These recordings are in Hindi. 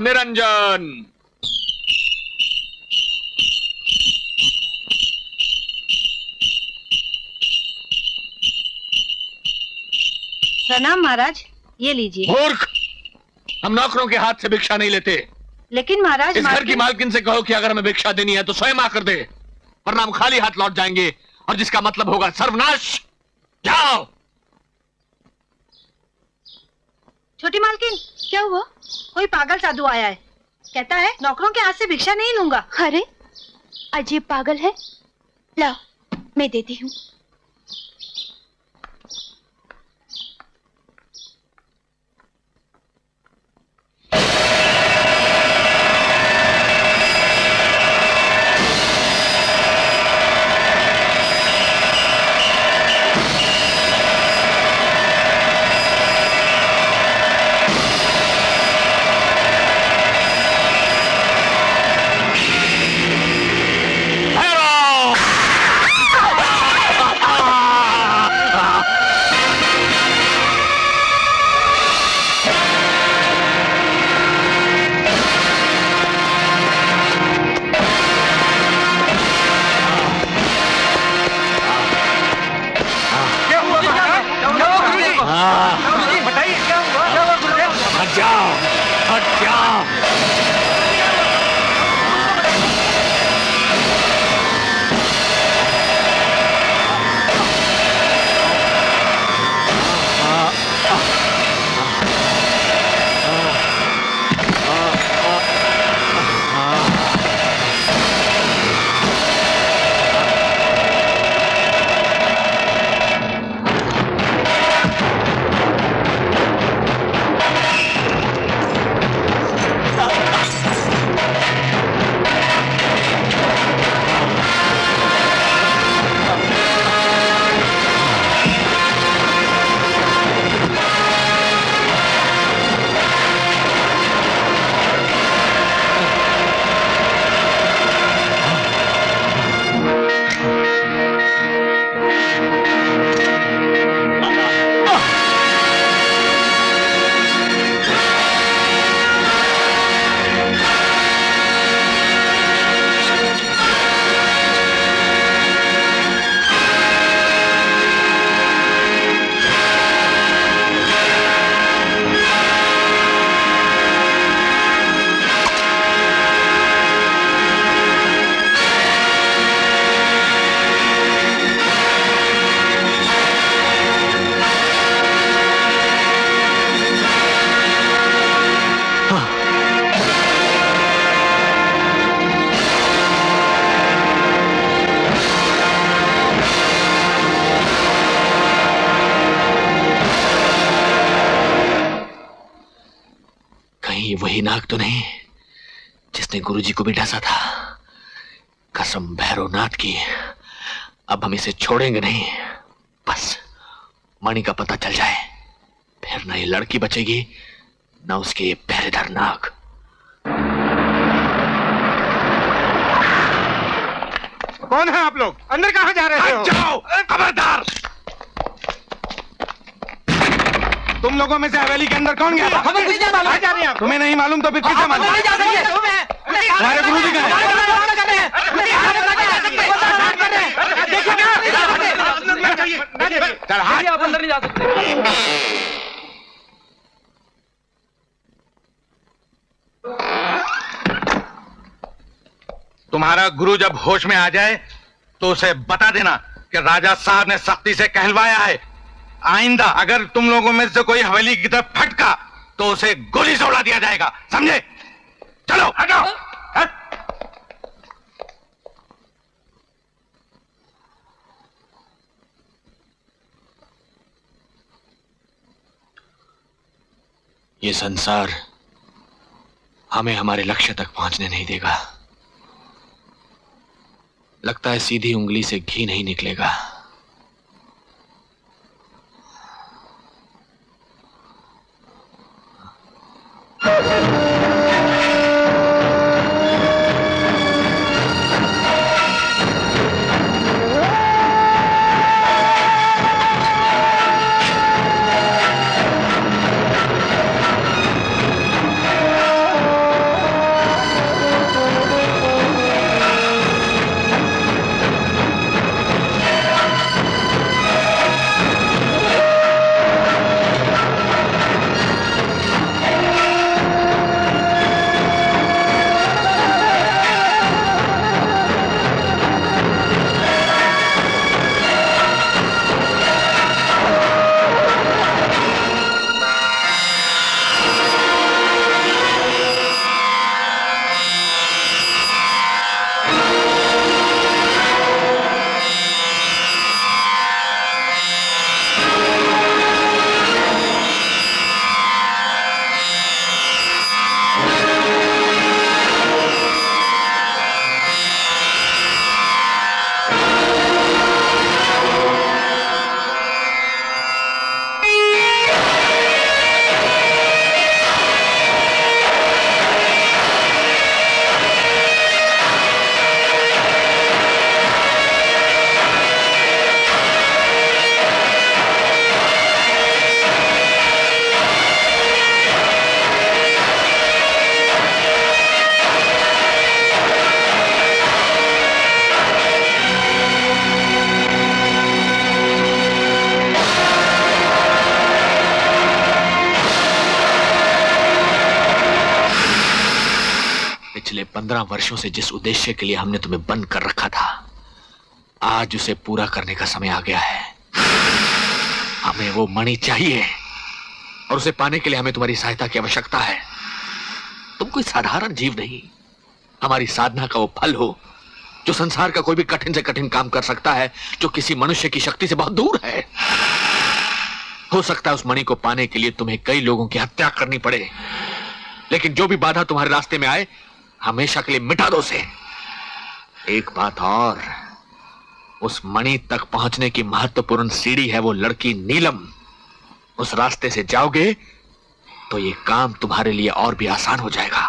निरंजन। प्रणाम महाराज, ये लीजिए। मूर्ख, हम नौकरों के हाथ से भिक्षा नहीं लेते। लेकिन महाराज, इस घर की मालकिन से कहो कि अगर हमें भिक्षा देनी है तो स्वयं आकर दे, वरना हम खाली हाथ लौट जाएंगे और जिसका मतलब होगा सर्वनाश। जाओ। छोटी मालकिन, क्या हुआ? कोई पागल साधु आया है, कहता है नौकरों के हाथ से भिक्षा नहीं लूंगा। अरे अजीब पागल है, लाओ मैं देती हूँ। तो नहीं जिसने गुरुजी को भी ढसा था। कसम भैरव नाथ की, अब हम इसे छोड़ेंगे नहीं। बस मणि का पता चल जाए, फिर ना ये लड़की बचेगी ना उसके पहरेदार नाग। कौन है आप लोग? अंदर कहां जा रहे हो? जाओ, खबरदार। तुम लोगों में से हवेली के अंदर कौन गया? तुम्हें नहीं मालूम तो फिर किसे मालूम? हमारे गुरु जी गए। आप अंदर नहीं जा सकते। तुम्हारा गुरु जब होश में आ जाए तो उसे बता देना कि राजा साहब ने सख्ती से कहलवाया है, आइंदा अगर तुम लोगों में से कोई हवेली की तरफ फटका तो उसे गोली से उड़ा दिया जाएगा, समझे? चलो हटो। ये संसार हमें हमारे लक्ष्य तक पहुंचने नहीं देगा। लगता है सीधी उंगली से घी नहीं निकलेगा। पिछले 15 वर्षों से जिस उद्देश्य के लिए हमने तुम्हें बंद कर रखा था, आज उसे पूरा करने का समय आ गया है। हमें वो मणि चाहिए और उसे पाने के लिए हमें तुम्हारी सहायता की आवश्यकता है। तुम कोई साधारण जीव नहीं, हमारी साधना का वो फल हो जो संसार का कोई भी कठिन से कठिन काम कर सकता है, जो किसी मनुष्य की शक्ति से बहुत दूर है। हो सकता है उस मणि को पाने के लिए तुम्हें कई लोगों की हत्या करनी पड़े, लेकिन जो भी बाधा तुम्हारे रास्ते में आए हमेशा के लिए मिटा दो उसे। एक बात और, उस मणि तक पहुंचने की महत्वपूर्ण सीढ़ी है वो लड़की नीलम। उस रास्ते से जाओगे तो ये काम तुम्हारे लिए और भी आसान हो जाएगा।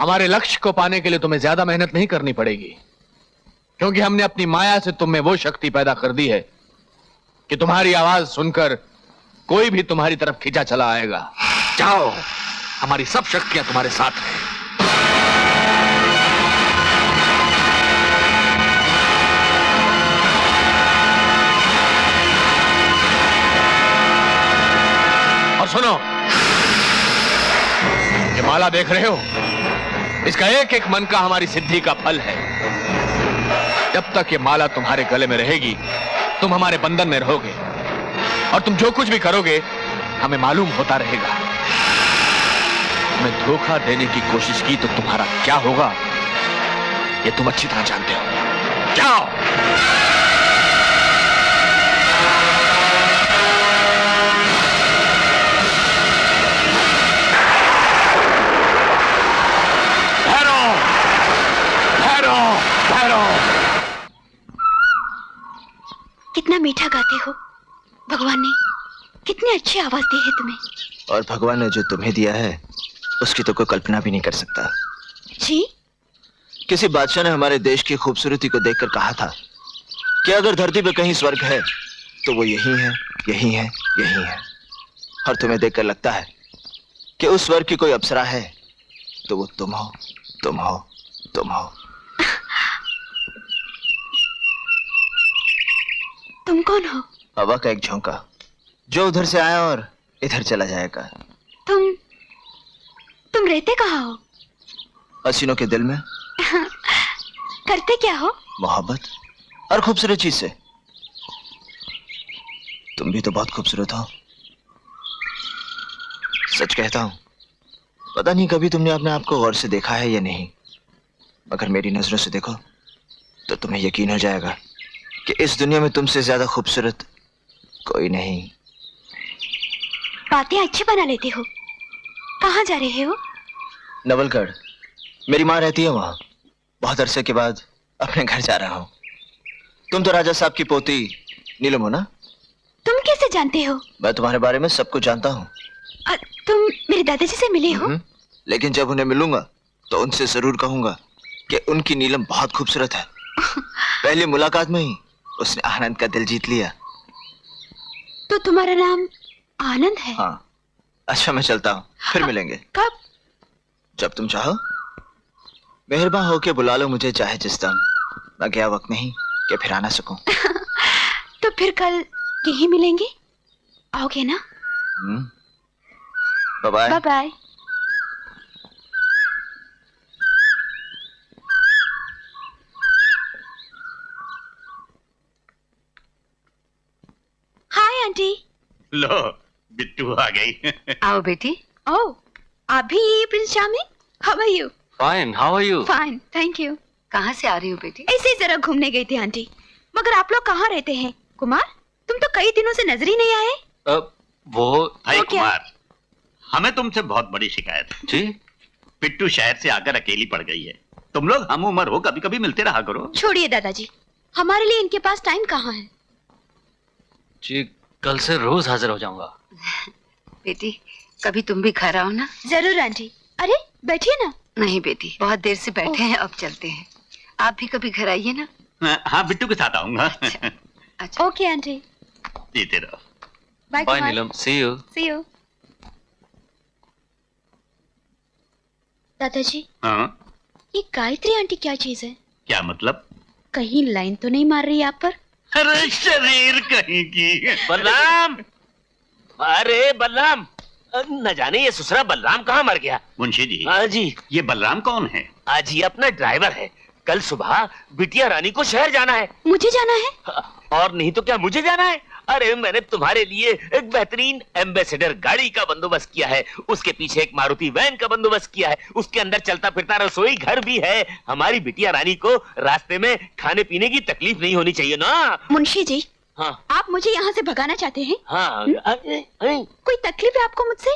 हमारे लक्ष्य को पाने के लिए तुम्हें ज्यादा मेहनत नहीं करनी पड़ेगी, क्योंकि हमने अपनी माया से तुम में वो शक्ति पैदा कर दी है कि तुम्हारी आवाज सुनकर कोई भी तुम्हारी तरफ खींचा चला आएगा। जाओ, हमारी सब शक्तियां तुम्हारे साथ हैं। और सुनो, ये माला देख रहे हो, इसका एक एक मन का हमारी सिद्धि का फल है। जब तक ये माला तुम्हारे गले में रहेगी तुम हमारे बंधन में रहोगे और तुम जो कुछ भी करोगे हमें मालूम होता रहेगा। तुम्हें धोखा देने की कोशिश की तो तुम्हारा क्या होगा ये तुम अच्छी तरह जानते हो। जाओ। कितना मीठा गाते हो, भगवान ने कितनी अच्छी आवाज दी है तुम्हें। और भगवान ने जो तुम्हें दिया है उसकी तो कोई कल्पना भी नहीं कर सकता। जी? किसी बादशाह ने हमारे देश की खूबसूरती को देखकर कहा था कि अगर धरती पर कहीं स्वर्ग है तो वो यही है, यही है, यही है। और तुम्हें देखकर लगता है कि उस स्वर्ग की कोई अप्सरा है तो वो तुम हो, तुम हो, तुम हो। तुम कौन हो? हवा का एक झोंका जो उधर से आया और इधर चला जाएगा। तुम रहते कहाँ हो? हसीनों के दिल में। करते क्या हो? मोहब्बत और खूबसूरत चीज से। तुम भी तो बहुत खूबसूरत हो, सच कहता हूँ। पता नहीं कभी तुमने अपने आप को गौर से देखा है या नहीं, मगर मेरी नजरों से देखो तो तुम्हें यकीन हो जाएगा कि इस दुनिया में तुमसे ज्यादा खूबसूरत कोई नहीं। बातें अच्छी बना लेते हो। कहाँ जा रहे हो? नवलगढ़, मेरी माँ रहती है वहाँ। बहुत अरसे के बाद अपने घर जा रहा हूँ। तुम तो राजा साहब की पोती नीलम हो ना? तुम कैसे जानते हो? मैं तुम्हारे बारे में सबको जानता हूँ। तुम मेरे दादाजी से मिले हो? लेकिन जब उन्हें मिलूंगा तो उनसे जरूर कहूंगा कि उनकी नीलम बहुत खूबसूरत है। पहली मुलाकात में ही उसने आनंद का दिल जीत लिया। तो तुम्हारा नाम आनंद है? हाँ। अच्छा मैं चलता हूँ, फिर मिलेंगे। कब? जब तुम चाहो। मेहरबान होके बुला लो मुझे चाहे जिस दम, मैं गया वक्त नहीं कि फिर आ ना सकूं। तो फिर कल यही मिलेंगे, आओगे ना? Bye bye bye. Hi aunty. लो बिट्टू आ गई। आओ बेटी। ओ, अभी Prince Shami. How are you? Fine, how are you? Fine, thank you. कहाँ से आ रही हो बेटी? ऐसे ही जरा घूमने गई थी आंटी। मगर आप लोग कहाँ रहते हैं? कुमार, तुम तो कई दिनों से नजर ही नहीं आए। वो कुमार, हमें तुमसे बहुत बड़ी शिकायत है। जी? बिट्टू शहर से आकर अकेली पड़ गई है। तुम लोग हम उम्र हो, कभी कभी मिलते रहा करो। छोड़िए दादाजी, हमारे लिए इनके पास टाइम कहाँ है। जी, कल से रोज हाजिर हो जाऊंगा। बेटी, कभी तुम भी घर आओ ना। जरूर आंटी। अरे बैठिए ना। नहीं बेटी, बहुत देर से बैठे हैं, अब चलते हैं। आप भी कभी घर आइए ना। हाँ, बिट्टू के साथ आऊंगा। अच्छा, अच्छा। ओके आंटी, जीते रहो। Bye Neelam, see you. See you. दादाजी, ये गायत्री आंटी क्या चीज है? क्या मतलब? कहीं लाइन तो नहीं मार रही आप पर? अरे शरीर कहीं की। बलराम, अरे बलराम, न जाने ये ससुरा बलराम कहाँ मर गया। मुंशी जी, हाँ जी, ये बलराम कौन है? आज ये अपना ड्राइवर है। कल सुबह बिटिया रानी को शहर जाना है। मुझे जाना है? और नहीं तो क्या मुझे जाना है। अरे मैंने तुम्हारे लिए एक बेहतरीन एम्बेसडर गाड़ी का बंदोबस्त किया है, उसके पीछे एक मारुति वैन का बंदोबस्त किया है, उसके अंदर चलता फिरता रसोई घर भी है। हमारी बिटिया रानी को रास्ते में खाने पीने की तकलीफ नहीं होनी चाहिए ना। मुंशी जी, हाँ, आप मुझे यहाँ से भगाना चाहते हैं? हाँ, कोई तकलीफ है आपको मुझसे?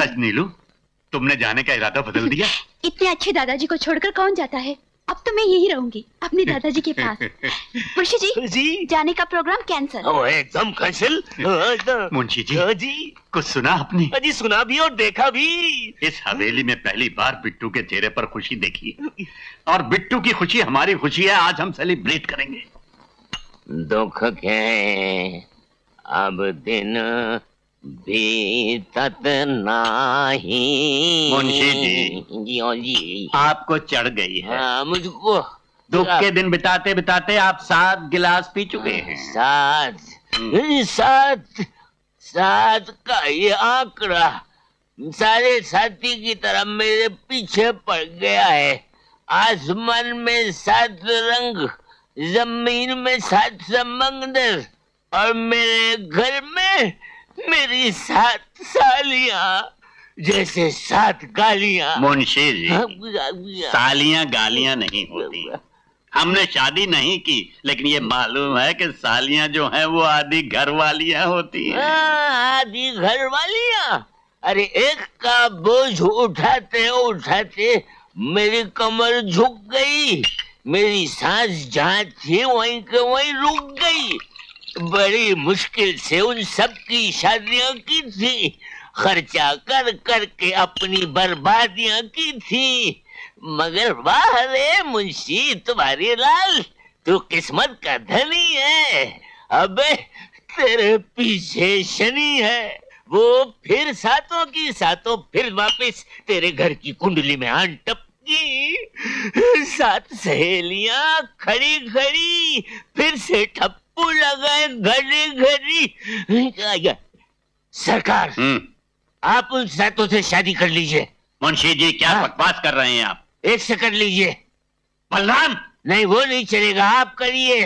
सच नीलू, तुमने जाने का इरादा बदल दिया। इतने अच्छे दादाजी को छोड़कर कौन जाता है। अब तो मैं यही रहूंगी अपने दादाजी के पास। मुंशी जी, जाने का प्रोग्राम कैंसिल। एकदम कैंसिल। मुंशी जी, कुछ सुना आपने? जी सुना भी और देखा भी। इस हवेली में पहली बार बिट्टू के चेहरे पर खुशी देखी और बिट्टू की खुशी हमारी खुशी है। आज हम सेलिब्रेट करेंगे। दुख के अब दिन बीतत नहीं। मुंशी जी, आपको चढ़ गई है। मुझको दुख के दिन बिताते बिताते आप 7 गिलास पी चुके हैं। 7 का ये आंकड़ा सारे साथी की तरह मेरे पीछे पड़ गया है। आसमान में 7 रंग, जमीन में 7 समंदर और मेरे घर में मेरी 7 सालियां जैसे 7 गालियां। मुंशी जी, सालियां गालियां नहीं होती। हमने शादी नहीं की, लेकिन ये मालूम है कि सालियां जो हैं वो आधी घर वालियां होती हैं। आधी घर वालियां। अरे एक का बोझ उठाते उठाते मेरी कमर झुक गई, मेरी सांस जहाँ थी वहीं के वहीं रुक गई। बड़ी मुश्किल से उन सब की शादियां की थी, खर्चा कर कर के अपनी बर्बादियां की थी। मगर वाह रे मुंशी, तुम्हारी लाल, तू किस्मत का धनी है। अबे तेरे पीछे शनि है, वो फिर 7 की 7 फिर वापस तेरे घर की कुंडली में आन टप। 7 सहेलियां खड़ी खड़ी फिर से ठप लगाए घड़ी घड़ी। सरकार, आप उन 7 से शादी कर लीजिए। मुंशी जी, क्या बकवास कर रहे हैं आप। एक से कर लीजिए। बलराम, नहीं वो नहीं चलेगा, आप करिए।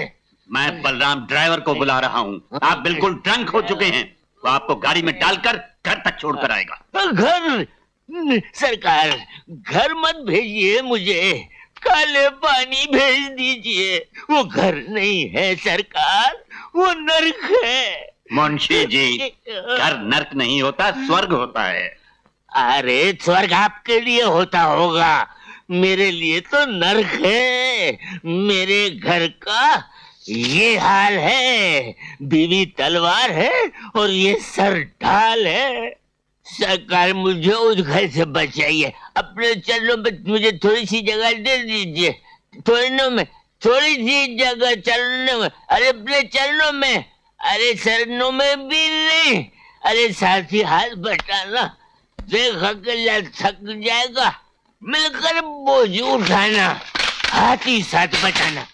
मैं बलराम ड्राइवर को बुला रहा हूँ। आप बिल्कुल ड्रंक हो चुके हैं, तो आपको गाड़ी में डालकर घर तक छोड़कर आएगा। घर? सरकार, घर मत भेजिए मुझे, काले पानी भेज दीजिए। वो घर नहीं है सरकार, वो नर्क है। मुंशी जी, घर नर्क नहीं होता, स्वर्ग होता है। अरे स्वर्ग आपके लिए होता होगा, मेरे लिए तो नर्क है। मेरे घर का ये हाल है, बीवी तलवार है और ये सर ढाल है। सरकार, मुझे उस घर से बचाइए। अपने चरणों में मुझे थोड़ी सी जगह दे दीजिए। चरणों में थोड़ी सी जगह, चरणों में, अरे अपने चरणों में, अरे चरणों में भी नहीं। अरे साथी, हाथ बटाना, देख अकेला थक जाएगा, मिलकर बोझ उठाना, हाथी साथ बटाना।